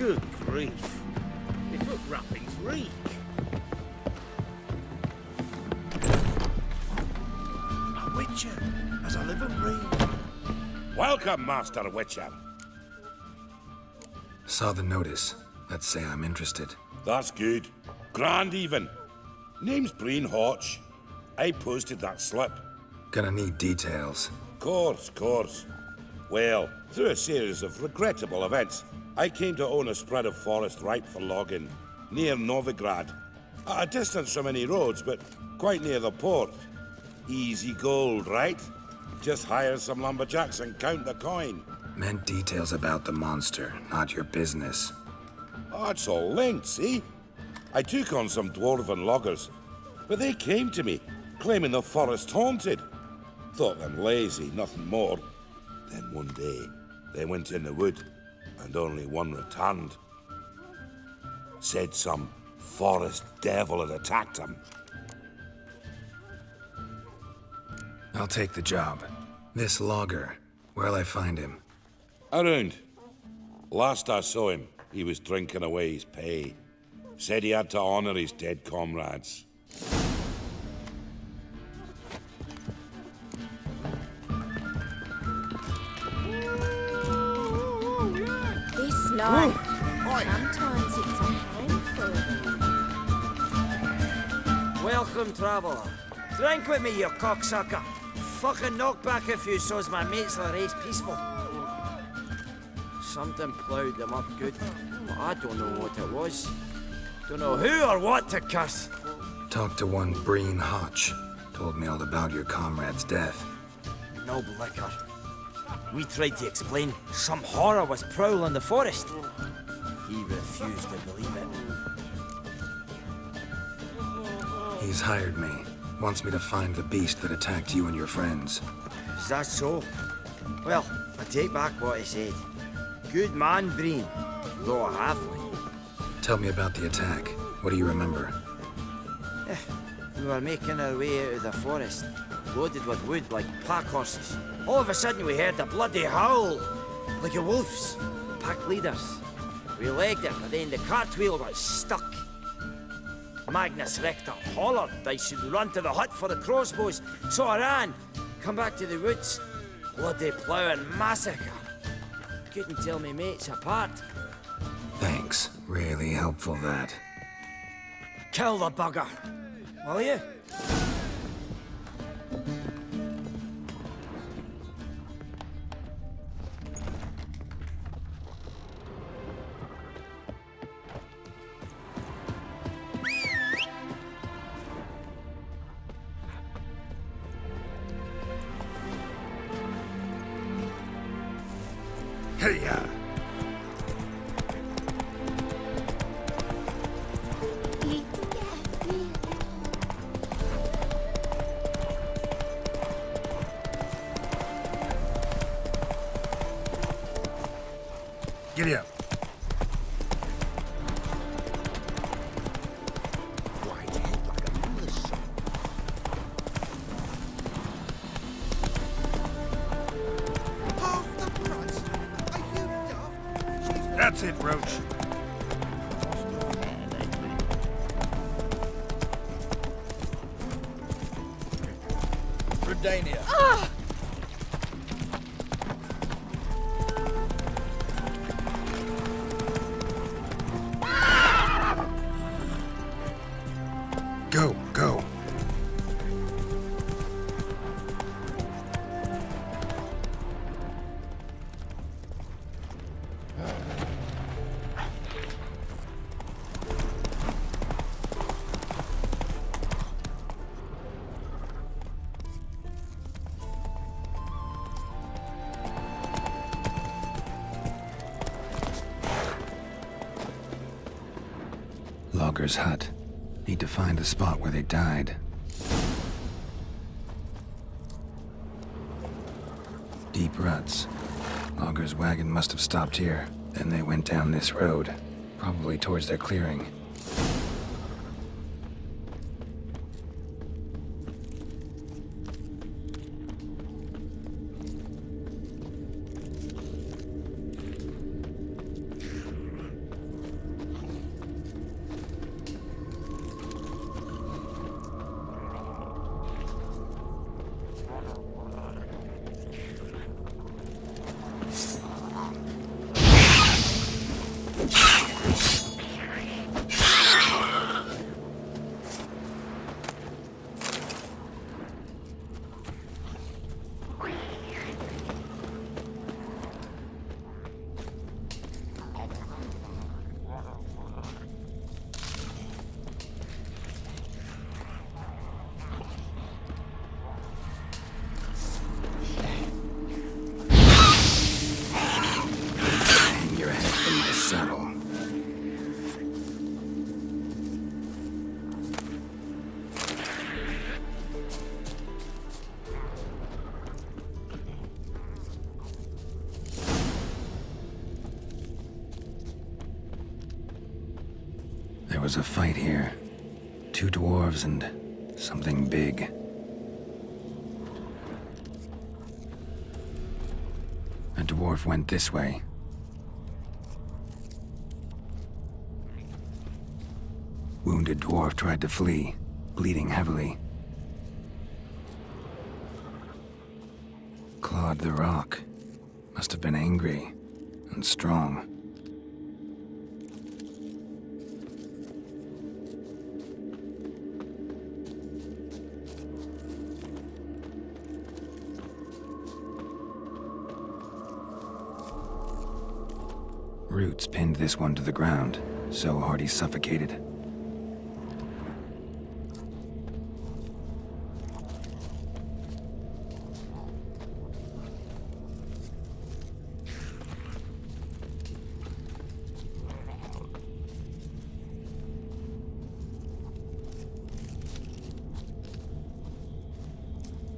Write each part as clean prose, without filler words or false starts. Good grief. They took Rapping's reek. A witcher, as I live and breathe. Welcome, Master Witcher. Saw the notice. Let's say I'm interested. That's good. Grand even. Name's Bren Hodge. I posted that slip. Gonna need details. Course. Well, through a series of regrettable events, I came to own a spread of forest ripe for logging, near Novigrad. At a distance from any roads, but quite near the port. Easy gold, right? Just hire some lumberjacks and count the coin. Meant details about the monster, not your business. Oh, it's all linked, see? I took on some dwarven loggers, but they came to me, claiming the forest haunted. Thought them lazy, nothing more. Then one day, they went in the wood, and only one returned. Said some forest devil had attacked him. I'll take the job. This logger, where'll I find him? Around. Last I saw him, he was drinking away his pay. Said he had to honor his dead comrades. This night, sometimes it's a handful. Welcome, traveler. Drink with me, you cocksucker. Fucking knock back a few so's my mates will race peaceful. Something ploughed them up good, but I don't know what it was. Don't know who or what to cuss. Talked to one Bren Hodge. Told me all about your comrade's death. No liquor. We tried to explain some horror was prowling the forest. He refused to believe it. He's hired me. Wants me to find the beast that attacked you and your friends. Is that so? Well, I take back what he said. Good man, Bren, though a halfling. Tell me about the attack. What do you remember? We were making our way out of the forest, loaded with wood like pack horses. All of a sudden we heard a bloody howl, like a wolf's. Pack leaders. We legged it, but then the cartwheel was stuck. Magnus Rector hollered I should run to the hut for the crossbows, so I ran. Come back to the woods. Bloody ploughing massacre. Couldn't tell me mates apart. Thanks. Really helpful, that. Kill the bugger, will you? Hey-ya! Giddy up. That's it, Roach. Redania. Oh. Go. Logger's hut. Need to find the spot where they died. Deep ruts. Logger's wagon must have stopped here. Then they went down this road, probably towards their clearing. There was a fight here. Two dwarves and something big. A dwarf went this way. Wounded dwarf tried to flee, bleeding heavily. Clawed the rock. Must have been angry and strong. Roots pinned this one to the ground, so hard he suffocated.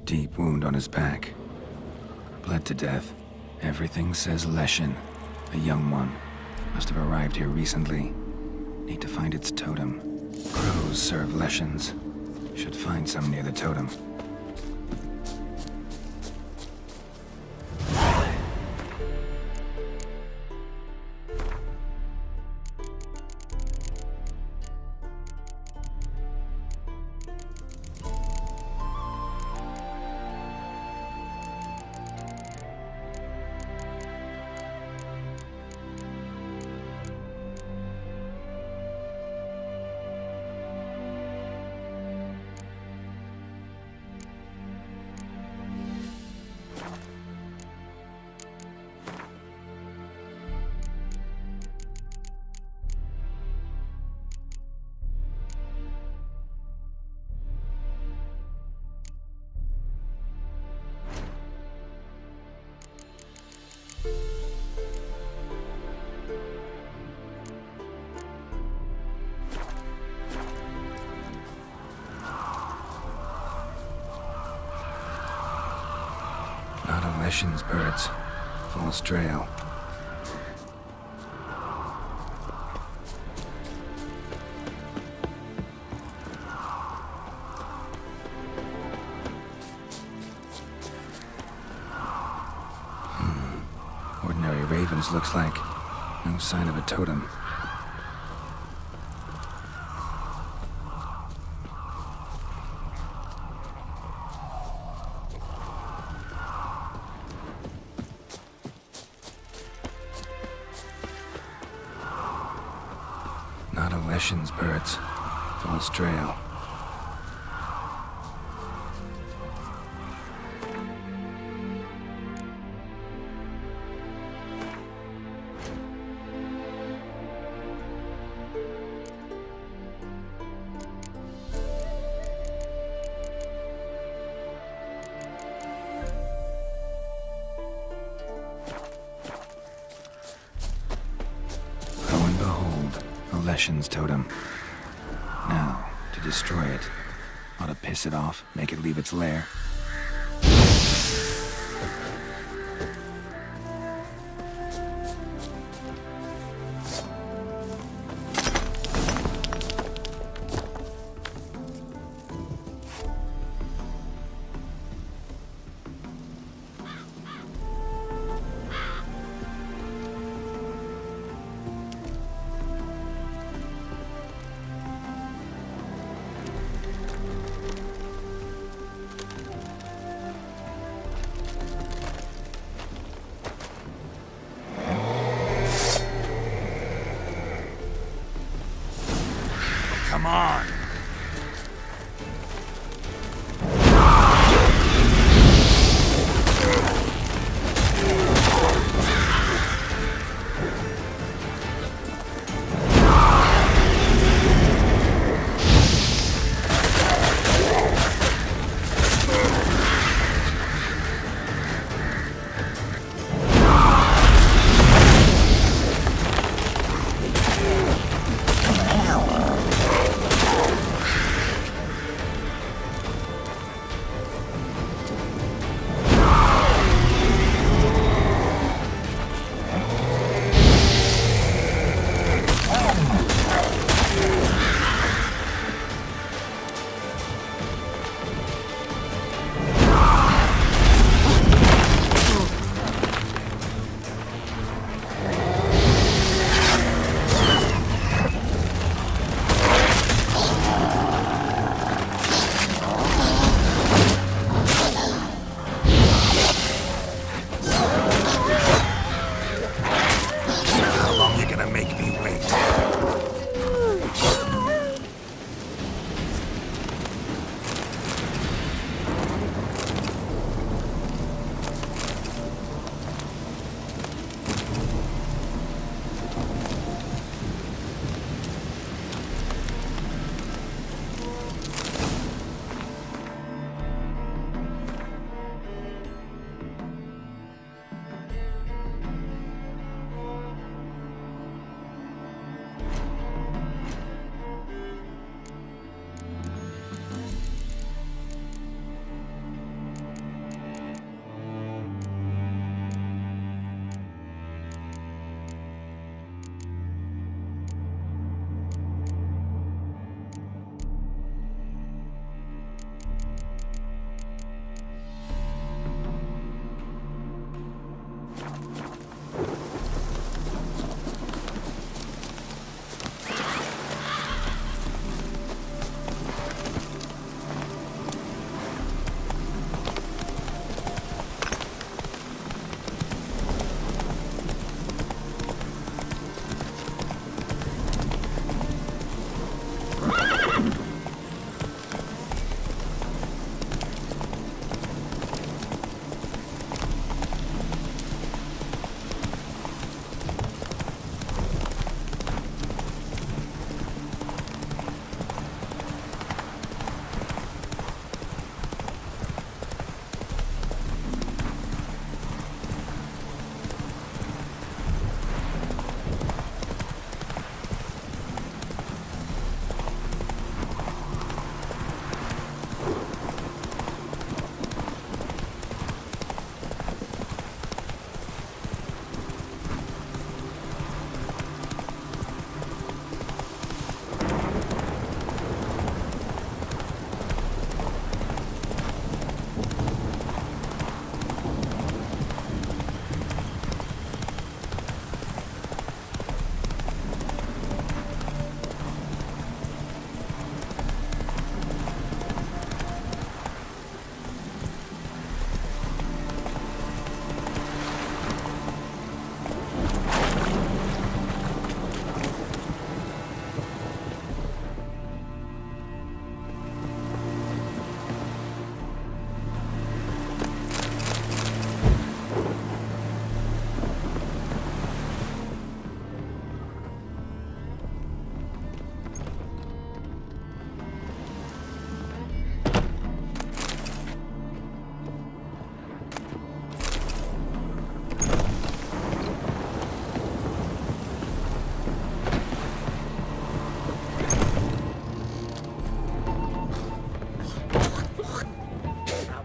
Deep wound on his back. Bled to death. Everything says Leshen, a young one. Must have arrived here recently. Need to find its totem. Crows serve Leshens. Should find some near the totem. Leshen's birds. False trail. Ordinary ravens looks like. No sign of a totem. Not a Leshen's birds. False trail. Leshen's totem. Now, to destroy it, ought to piss it off, make it leave its lair. Come on!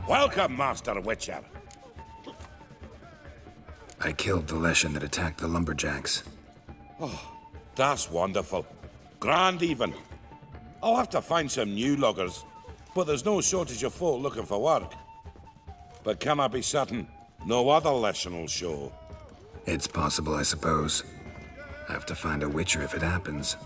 Welcome, Master Witcher. I killed the Leshen that attacked the lumberjacks. Oh, that's wonderful. Grand even. I'll have to find some new loggers, but there's no shortage of folk looking for work. But can I be certain no other Leshen will show? It's possible, I suppose. I have to find a Witcher if it happens.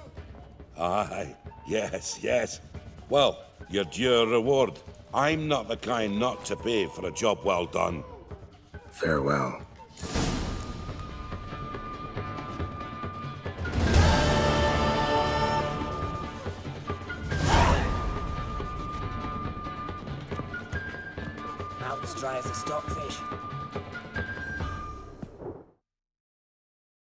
Aye, yes, yes. Well, you're due a reward. I'm not the kind not to pay for a job well done. Farewell. Out as dry as a stockfish.